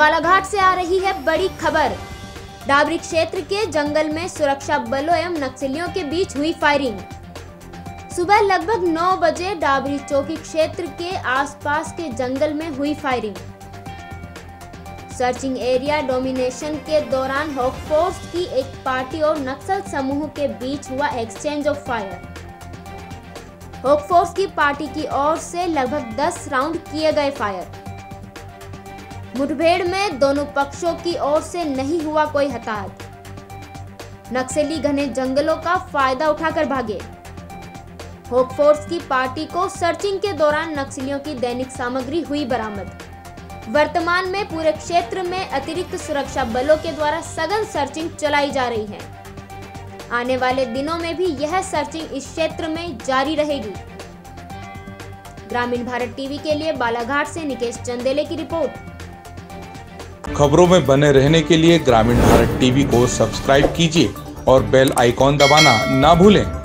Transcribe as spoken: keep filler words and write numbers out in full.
बालाघाट से आ रही है बड़ी खबर। डाबरी क्षेत्र के जंगल में सुरक्षा बलों एवं नक्सलियों के बीच हुई फायरिंग। सुबह लगभग नौ बजे डाबरी चौकी क्षेत्र के आसपास के जंगल में हुई फायरिंग। सर्चिंग एरिया डोमिनेशन के दौरान हॉकफोर्स की एक पार्टी और नक्सल समूह के बीच हुआ एक्सचेंज ऑफ फायर। हॉकफोर्स की पार्टी की ओर से लगभग दस राउंड किए गए फायर। मुठभेड़ में दोनों पक्षों की ओर से नहीं हुआ कोई हताहत। नक्सली घने जंगलों का फायदा उठाकर भागे। हॉकफोर्स की पार्टी को सर्चिंग के दौरान नक्सलियों की दैनिक सामग्री हुई बरामद। वर्तमान में पूरे क्षेत्र में अतिरिक्त सुरक्षा बलों के द्वारा सघन सर्चिंग चलाई जा रही है। आने वाले दिनों में भी यह सर्चिंग इस क्षेत्र में जारी रहेगी। ग्रामीण भारत टीवी के लिए बालाघाट से निकेश चंदेले की रिपोर्ट। खबरों में बने रहने के लिए ग्रामीण भारत टीवी को सब्सक्राइब कीजिए और बेल आइकॉन दबाना ना भूलें।